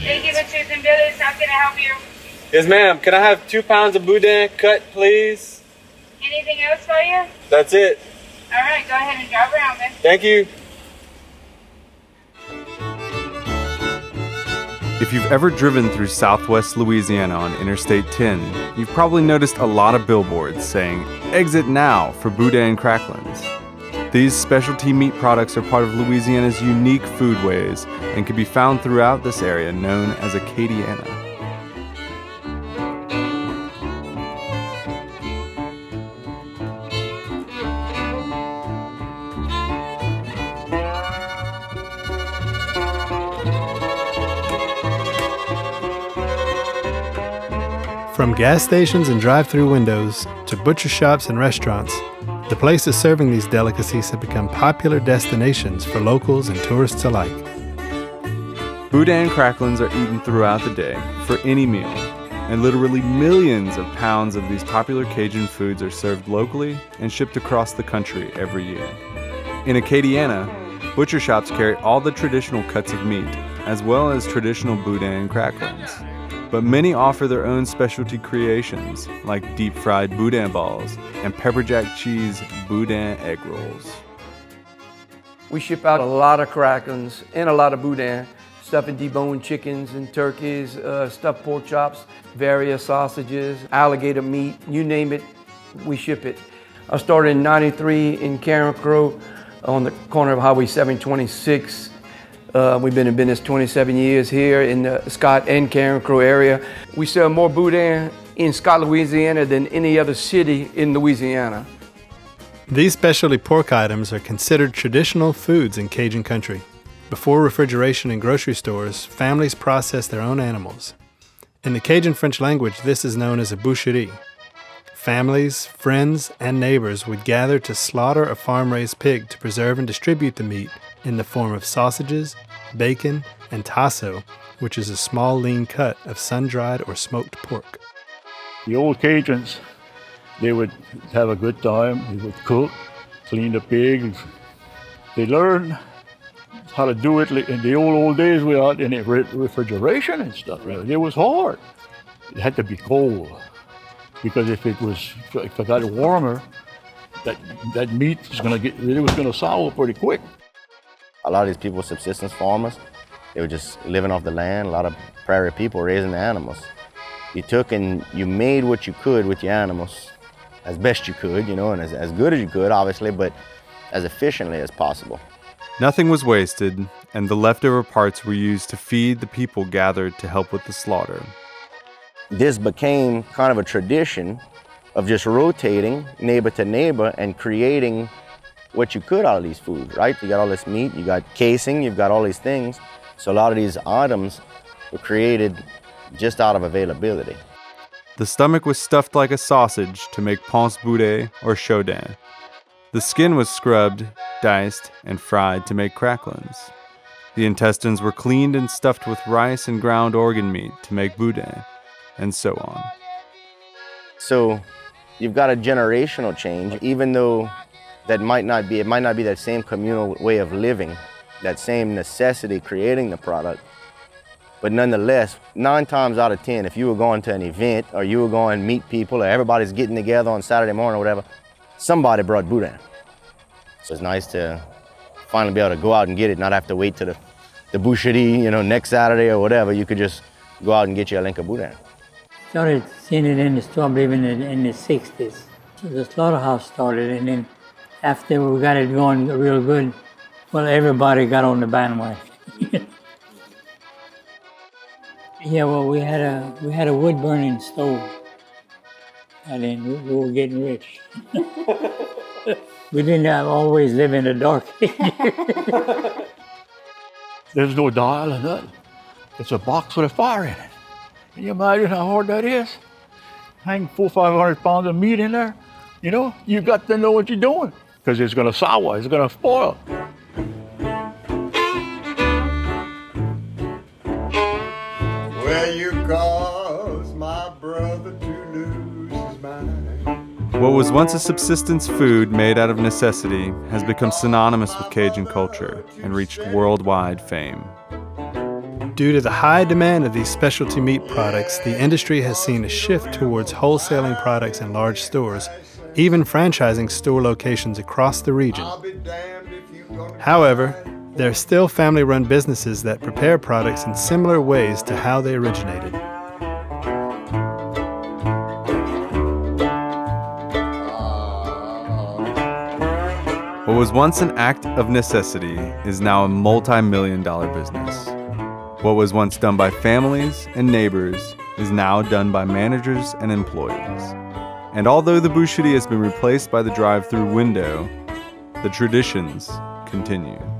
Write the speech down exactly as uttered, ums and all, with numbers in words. Thank you, Richards and Billy. How can I help you? Yes, ma'am. Can I have two pounds of boudin cut, please? Anything else for you? That's it. All right, go ahead and drive around then. Thank you. If you've ever driven through southwest Louisiana on Interstate ten, you've probably noticed a lot of billboards saying, "Exit now for boudin cracklins." These specialty meat products are part of Louisiana's unique foodways and can be found throughout this area known as Acadiana. From gas stations and drive-through windows to butcher shops and restaurants, the places serving these delicacies have become popular destinations for locals and tourists alike. Boudin cracklins are eaten throughout the day for any meal, and literally millions of pounds of these popular Cajun foods are served locally and shipped across the country every year. In Acadiana, butcher shops carry all the traditional cuts of meat, as well as traditional boudin cracklins. But many offer their own specialty creations, like deep-fried boudin balls and pepper jack cheese boudin egg rolls. We ship out a lot of cracklins and a lot of boudin, stuffing deboned chickens and turkeys, uh, stuffed pork chops, various sausages, alligator meat, you name it, we ship it. I started in ninety-three in Carencro on the corner of Highway seven twenty-six. Uh, we've been in business twenty-seven years here in the Scott and Carencro area. We sell more boudin in Scott, Louisiana than any other city in Louisiana. These specialty pork items are considered traditional foods in Cajun country. Before refrigeration in grocery stores, families process their own animals. In the Cajun French language, this is known as a boucherie. Families, friends, and neighbors would gather to slaughter a farm-raised pig to preserve and distribute the meat in the form of sausages, bacon, and tasso, which is a small lean cut of sun-dried or smoked pork. The old Cajuns, they would have a good time. They would cook, clean the pig. They learned how to do it in the old, old days without any refrigeration and stuff. It was hard. It had to be cold, because if it was, if it got warmer, that, that meat was gonna get, it was gonna sour pretty quick. A lot of these people were subsistence farmers. They were just living off the land. A lot of prairie people raising animals. You took and you made what you could with your animals, as best you could, you know, and as, as good as you could, obviously, but as efficiently as possible. Nothing was wasted, and the leftover parts were used to feed the people gathered to help with the slaughter. This became kind of a tradition of just rotating neighbor to neighbor and creating what you could out of these foods, right? You got all this meat, you got casing, you've got all these things. So a lot of these items were created just out of availability. The stomach was stuffed like a sausage to make ponce boudin or chaudin. The skin was scrubbed, diced, and fried to make cracklins. The intestines were cleaned and stuffed with rice and ground organ meat to make boudin, and so on. So you've got a generational change, even though that might not be, it might not be that same communal way of living, that same necessity creating the product. But nonetheless, nine times out of ten, if you were going to an event or you were going to meet people or everybody's getting together on Saturday morning or whatever, somebody brought boudin. So it's nice to finally be able to go out and get it, not have to wait to the, the boucherie, you know, next Saturday or whatever. You could just go out and get you a link of boudin. Started seeing it in the store, I believe in the, in the sixties. So the slaughterhouse started, and then after we got it going real good, well, everybody got on the bandwagon. Yeah, well, we had a we had a wood burning stove, and then we, we were getting rich. We didn't always live in the dark. There's no dial or nothing. It's a box with a fire in it. Can you imagine how hard that is? Hang four, five hundred pounds of meat in there. You know, you got to know what you're doing, because it's going to sour, it's going to spoil. Well, you caused my brother to lose his mind. What was once a subsistence food made out of necessity has become synonymous with Cajun culture and reached worldwide fame. Due to the high demand of these specialty meat products, the industry has seen a shift towards wholesaling products in large stores, even franchising store locations across the region. However, there are still family-run businesses that prepare products in similar ways to how they originated. What was once an act of necessity is now a multi-million dollar business. What was once done by families and neighbors is now done by managers and employees. And although the boucherie has been replaced by the drive-through window, the traditions continue.